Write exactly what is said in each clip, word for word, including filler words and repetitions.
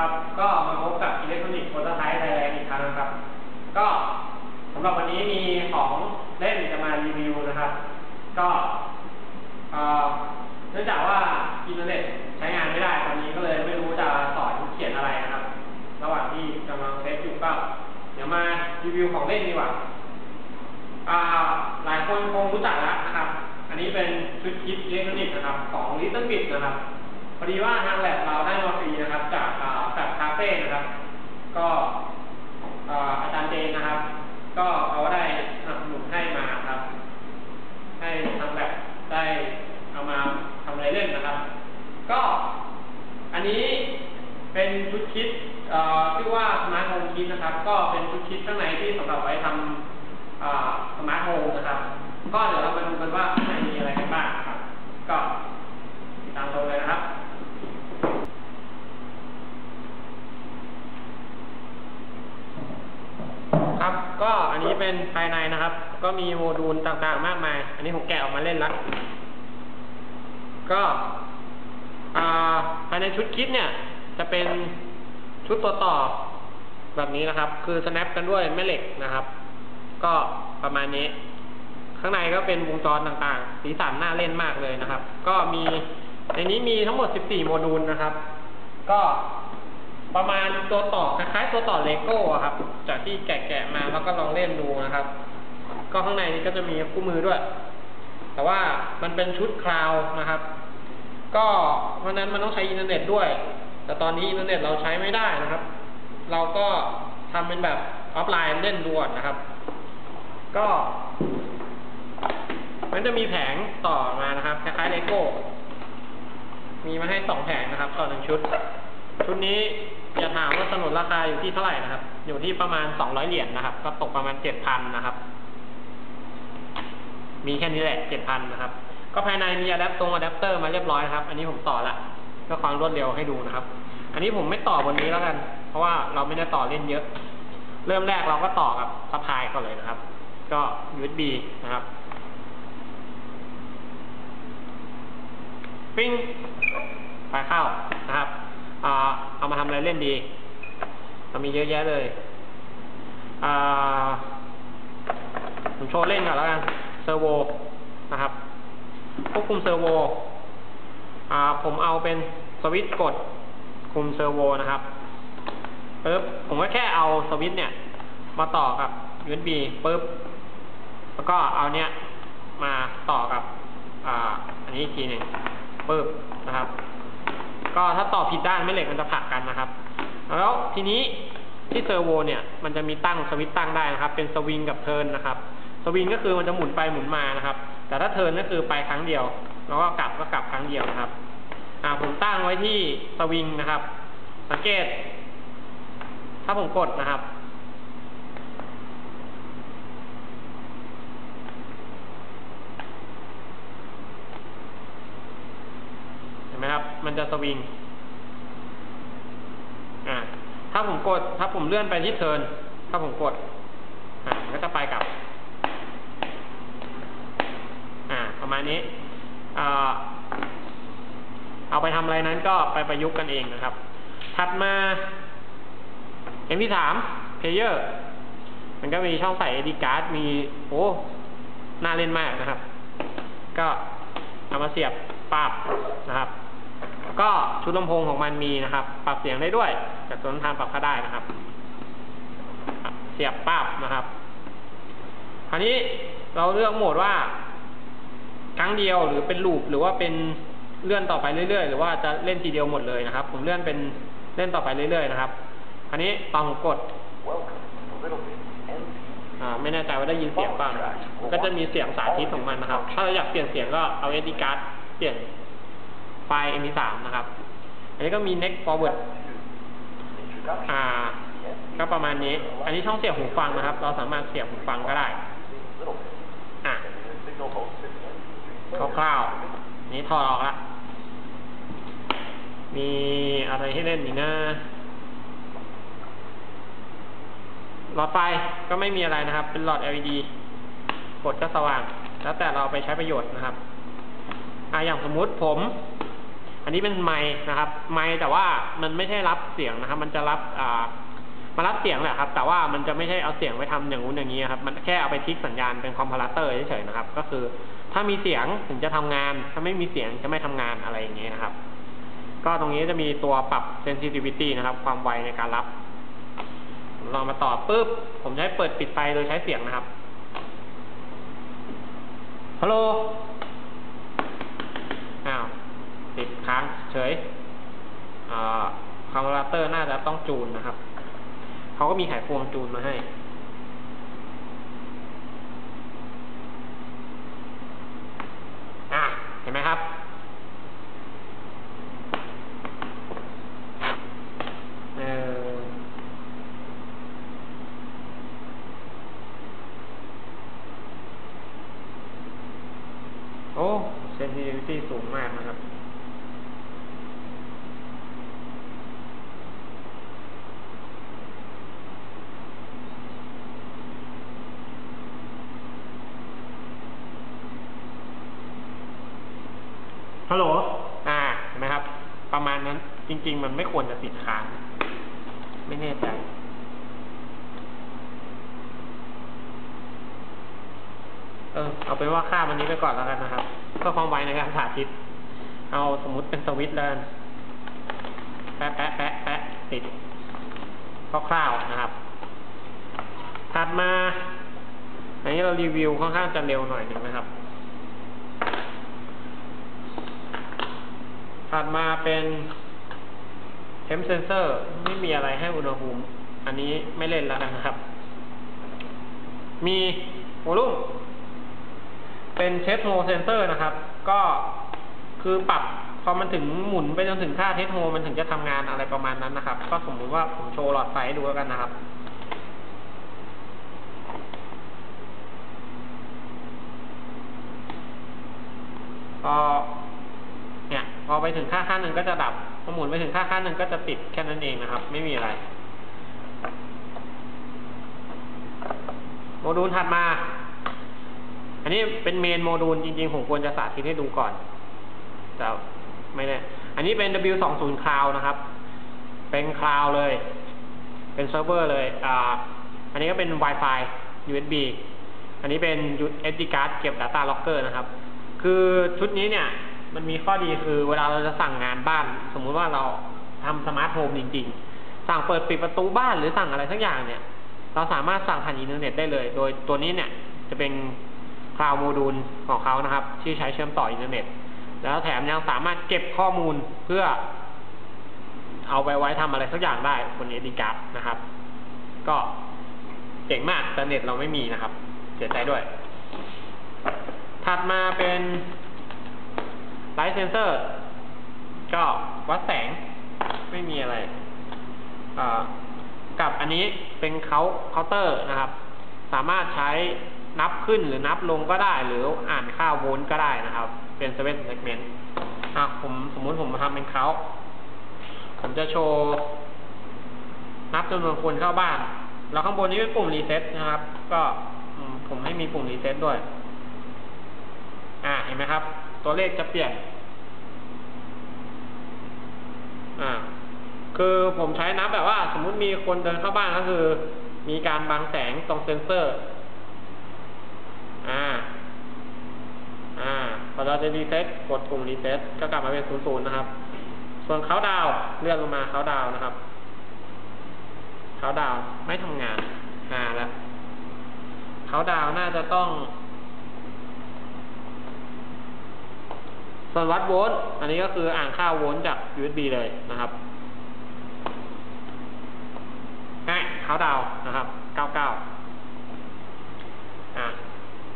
นะครับก็มาพบกับอิเล็กทรอนิกส์โปรโตไทป์ไทยแลนด์อีกครั้งนะครับก็สำหรับวันนี้มีของเล่นจะมารีวิวนะครับก็เนื่องจากว่าอินเทอร์เน็ตใช้งานไม่ได้ตอนนี้ก็เลยไม่รู้จะสอนเขียนอะไรนะครับระหว่างที่กำลังเทสอยู่ก็เดี๋ยวมารีวิวของเล่นดีกว่าหลายคนคงรู้จักแล้วนะครับอันนี้เป็นชุดคิดอิเล็กทรอนิกส์นะครับของ Little Bit นะครับพอดีว่าทางแลบเราได้มาฟรีนะครับจากจากคาเฟ่นะครับก็อาจารย์เจนนะครับก็เขาได้สนับสนุนให้มาครับให้ทางแลบได้เอามาทำอะไรเล่นนะครับก็อันนี้เป็นชุดคิดชื่อว่าสมาร์ทโฮมคิดนะครับก็เป็นชุดคิดข้างในที่สำหรับไว้ทำสมาร์ทโฮมนะครับก็เดี๋ยวเรามาดูกันว่าข้างในมีอะไรกันบ้างครับก็ตามตรงเลยนะครับครับก็อันนี้เป็นภายในนะครับก็มีโมดูลต่างๆมากมายอันนี้ผมแกะออกมาเล่นละก็ภายในชุดคิดเนี่ยจะเป็นชุดตัวต่อแบบนี้นะครับคือสแนปกันด้วยแม่เหล็กนะครับก็ประมาณนี้ข้างในก็เป็นวงจรต่างๆสีสันน่าเล่นมากเลยนะครับก็มีในนี้มีทั้งหมดสิบสี่โมดูลนะครับก็ประมาณตัวต่อคล้ายๆตัวต่อเลโก้ครับจากที่แกะๆมาแล้วก็ลองเล่นดูนะครับก็ข้างในนี้ก็จะมีคู่มือด้วยแต่ว่ามันเป็นชุดคลาวด์นะครับก็เพราะนั้นมันต้องใช้อินเทอร์เน็ตด้วยแต่ตอนนี้อินเทอร์เน็ตเราใช้ไม่ได้นะครับเราก็ทำเป็นแบบออฟไลน์เล่นดูก่อนนะครับก็มันจะมีแผงต่อมานะครับคล้ายๆเลโก้มีมาให้สองแผงนะครับต่อหนึ่งชุดชุดนี้จะถามว่าสนุนราคาอยู่ที่เท่าไหร่นะครับอยู่ที่ประมาณสองร้อยเหรียญ นะครับก็ตกประมาณเจ็ดพันนะครับมีแค่นี้แหละเจ็ดพันนะครับก็ภายในมีอะแดปตรงอะแดปเตอร์มาเรียบร้อยนะครับอันนี้ผมต่อละเพื่อความรวดเร็วให้ดูนะครับอันนี้ผมไม่ต่อบนนี้แล้วกันเพราะว่าเราไม่ได้ต่อเล่นเยอะเริ่มแรกเราก็ต่อกับสะพายก่อนเลยนะครับก็ ยู เอส บี นะครับปิ้งไปเข้านะครับเอามาทำอะไรเล่นดีเรามีเยอะแยะเลยผมโชว์เล่นก่อนแล้วกันเซอร์โวนะครับควบคุมเซอร์โวผมเอาเป็นสวิตช์กดคุมเซอร์โวนะครับปึ๊บผมก็แค่เอาสวิตช์เนี่ยมาต่อกับ ยู เอส บี ปึ๊บแล้วก็เอาเนี้ยมาต่อกับอ่าอันนี้อีกทีหนึ่งปึ๊บนะครับก็ถ้าต่อผิดด้านไม่เหล็กมันจะผลักกันนะครับแล้วทีนี้ที่เซอร์โวเนี่ยมันจะมีตั้งสวิตช์ตั้งได้นะครับเป็นสวิงกับเทิร์นนะครับสวิงก็คือมันจะหมุนไปหมุนมานะครับแต่ถ้าเทิร์นก็คือไปครั้งเดียวแล้วก็กลับก็กลับครั้งเดียวนะครับอ่าผมตั้งไว้ที่สวิงนะครับสังเกตถ้าผมกดนะครับนะครับมันจะสวิงอ่าถ้าผมกดถ้าผมเลื่อนไปที่เทิร์นถ้าผมกดอ่าก็จะไปกลับอ่าประมาณนี้อ่าเอาไปทำอะไรนั้นก็ไปประยุกต์กันเองนะครับถัดมาเอ็ม พี สาม Player มันก็มีช่องใส่ เอ ดี Card มีโอ้น่าเล่นมากนะครับก็เอามาเสียบปรับนะครับก็ชุดลำโพงของมันมีนะครับปรับเสียงได้ด้วยจากตัวลำโพงปรับก็ได้นะครับเสียบปรับนะครับคราวนี้เราเลือกโหมดว่าครั้งเดียวหรือเป็นลูปหรือว่าเป็นเลื่อนต่อไปเรื่อยๆหรือว่าจะเล่นทีเดียวหมดเลยนะครับผมเลื่อนเป็นเล่นต่อไปเรื่อยๆนะครับคราวนี้ตอนผมกดไม่แน่ใจว่าได้ยินเสียงบ้างก็จะมีเสียงสาธิตของมันนะครับถ้าเราอยากเปลี่ยนเสียงก็เอา เอส ดี Cardเปลี่ยนไฟล์ เอ็ม พี สาม นะครับอันนี้ก็มี next forward อ่าก็ประมาณนี้อันนี้ช่องเสียบหูฟังนะครับเราสามารถเสียบหูฟังก็ได้อ่ะคร่าวๆนี้ถอดออกละมีอะไรให้เล่นอีกนะหลอดไฟก็ไม่มีอะไรนะครับเป็นหลอด แอล อี ดี กดก็สว่างแล้วแต่เราไปใช้ประโยชน์นะครับอ่าอย่างสมมุติผม อันนี้เป็นไมค์นะครับไมค์แต่ว่ามันไม่ใช่รับเสียงนะครับมันจะรับอ่ามารับเสียงแหละครับแต่ว่ามันจะไม่ใช่เอาเสียงไปทำอย่างนู้นอย่างนี้ครับมันแค่เอาไปทิกสัญญาณเป็นคอมพาราเตอร์เฉยๆนะครับก็คือถ้ามีเสียงถึงจะทำงานถ้าไม่มีเสียงจะไม่ทำงานอะไรอย่างเงี้ยนะครับก็ตรงนี้จะมีตัวปรับ sensitivity นะครับความไวในการรับลองมาต่อปุ๊บผมจะให้เปิดปิดไฟโดยใช้เสียงนะครับฮัลโหลอ้าวติดค้างเฉยคอมพาราเตอร์น่าจะต้องจูนนะครับเขาก็มีไขควงจูนมาให้อ่ะเห็นไหมครับเออโอ้เซนซิทิวิตี้สูงมากนะครับฮัลโหลอ่าเห็นไหมครับประมาณนั้นจริงๆมันไม่ควรจะติดค้างไม่แน่ใจเออเอาเป็นว่าข้ามอันนี้ไปก่อนแล้วกันนะครับเพื่อความไวในการสาธิตเอาสมมุติเป็นสวิตช์เดินแปะแปะแปะแปะติดคร่าวๆนะครับถัดมาอันนี้เรารีวิวค่อนข้างจะเร็วหน่อยหนึ่งนะครับถัดมาเป็นเทมเซนเซอร์ไม่มีอะไรให้อุณหภูมิอันนี้ไม่เล่นแล้วนะครับมีโวลุ่มเป็นเทสโฮเซนเซอร์นะครับก็คือปรับพอมันถึงหมุนไปจนถึงค่าเทสโฮมันถึงจะทำงานอะไรประมาณนั้นนะครับก็สมมติว่าผมโชว์หลอดไฟให้ดูแล้วกันนะครับก็เนี่ยพอไปถึงค่าค่าหนึ่งก็จะดับพอหมุนไปถึงค่าค่าหนึ่งก็จะติดแค่นั้นเองนะครับไม่มีอะไรโมดูลถัดมาอันนี้เป็นเมนโมดูลจริงๆผมควรจะสาธิตให้ดูก่อนแต่ไม่แน่อันนี้เป็น ดับเบิลยู ยี่สิบ Cloud นะครับเป็น Cloud เลยเป็นเซิร์ฟเวอร์เลยอ่าอันนี้ก็เป็น Wi-Fi ยู เอส บี อันนี้เป็น เอส ดี card เก็บ Data Locker นะครับคือชุดนี้เนี่ยมันมีข้อดีคือเวลาเราจะสั่งงานบ้านสมมุติว่าเราทำสมาร์ทโฮมจริงๆสั่งเปิดปิดประตูบ้านหรือสั่งอะไรสักอย่างเนี่ยเราสามารถสั่งผ่านอินเทอร์เน็ตได้เลยโดยตัวนี้เนี่ยจะเป็นคลาวด์โมดูลของเขานะครับที่ใช้เชื่อมต่ออินเทอร์เน็ตแล้วแถมยังสามารถเก็บข้อมูลเพื่อเอาไปไว้ทำอะไรสักอย่างได้บนเอสดีการ์ดนะครับก็เจ๋งมากอินเทอร์เน็ตเราไม่มีนะครับเสียใจด้วยถัดมาเป็นไลท์เซนเซอร์ก็วัดแสงไม่มีอะไรกับอันนี้เป็นเค้าเคาน์เตอร์นะครับสามารถใช้นับขึ้นหรือนับลงก็ได้หรืออ่านค่าโวลต์ก็ได้นะครับเป็นเซเว่นเซกเมนต์อ่ะผมสมมุติผมมาทำเป็นเค้าผมจะโชว์นับจำนวนคนเข้าบ้านแล้วข้างบนนี้เป็นปุ่มรีเซ็ตนะครับก็ผมให้มีปุ่มรีเซ็ตด้วยอ่ะเห็นไหมครับตัวเลขจะเปลี่ยนอ่าคือผมใช้นับแบบว่าสมมุติมีคนเดินเข้าบ้านก็คือมีการบังแสงตรงเซ็นเซอร์อ่าอ่าพอเราจะรีเซ็ตกดปุ่มรีเซ็ตก็กลับมาเป็นศูนย์ ศูนย์นะครับส่วนเขาดาวเลื่อนลงมาเขาดาวนะครับเขาดาวไม่ทำงานอ่าแล้วเขาดาวน่าจะต้องส่วนวัดโวลต์อันนี้ก็คืออ่านค่าโวลต์จาก ยู เอส บี เลยนะครับง่ายเขาดาวนะครับเก้าสิบเก้าอ่ะ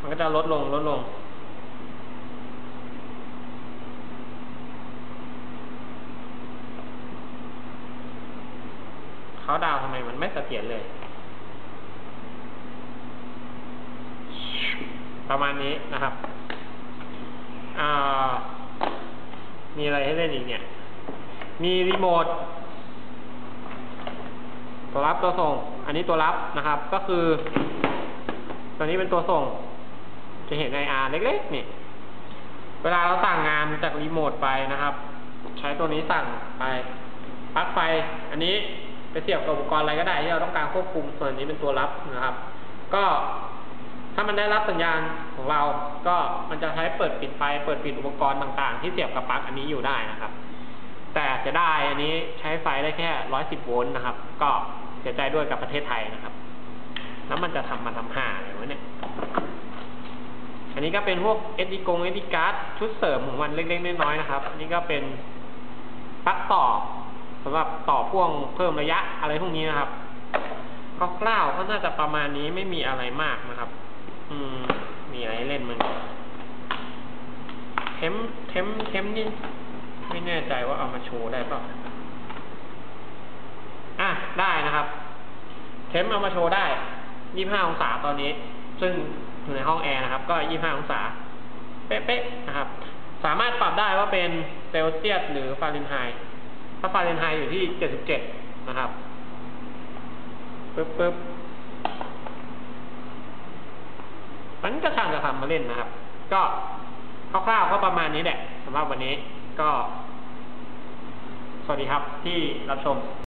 มันก็จะลดลงลดลงเขาดาวทำไมมันไม่เสถียรเลยประมาณนี้นะครับอ่ามีอะไรให้เล่นอีกเนี่ยมีรีโมทตัวรับตัวส่งอันนี้ตัวรับนะครับก็คือตัวนี้เป็นตัวส่งจะเห็นไออาร์เล็กๆนี่เวลาเราสั่งงานจากรีโมทไปนะครับ ใช้ตัวนี้สั่งไปปลั๊กไฟอันนี้ไปเสียบกับอุปกรณ์อะไรก็ได้ที่เราต้องการควบคุมส่วนนี้เป็นตัวรับนะครับก็ถ้ามันได้รับสัญญาณของเราก็มันจะใช้เปิดปิดไฟเปิดปิดอุปกรณ์ต่างๆที่เสียบกับปลั๊กอันนี้อยู่ได้นะครับแต่จะได้อันนี้ใช้ไฟได้แค่หนึ่งร้อยสิบโวลต์นะครับก็เสียใจด้วยกับประเทศไทยนะครับแล้วมันจะทำมาทำห่าอะไรวะเนี่ยอันนี้ก็เป็นพวก เอส ดี กง เอส ดี การ์ดชุดเสริมของมันเล็กๆน้อยๆนะครับอันนี้ก็เป็นปลั๊กต่อสำหรับต่อพ่วงเพิ่มระยะอะไรพวกนี้นะครับก็คร่าวก็น่าจะประมาณนี้ไม่มีอะไรมากนะครับอืมมีอะไรเล่นมันเทมเทมเทมนี่ไม่แน่ใจว่าเอามาโชว์ได้ป่ะอ่ะได้นะครับเทมเอามาโชว์ได้ยี่สิบห้าองศาตอนนี้ซึ่งอยู่ในห้องแอร์นะครับก็ยี่สิบห้าองศาเป๊ะๆนะครับสามารถปรับได้ว่าเป็นเซลเซียสหรือฟาเรนไฮต์ถ้าฟาเรนไฮต์อยู่ที่เจ็ดสิบเจ็ดนะครับปึ๊บปึ๊บมันก็ช่างจะทำมาเล่นนะครับก็คร่าวๆก็ประมาณนี้แหละสำหรับวันนี้ก็สวัสดีครับที่รับชม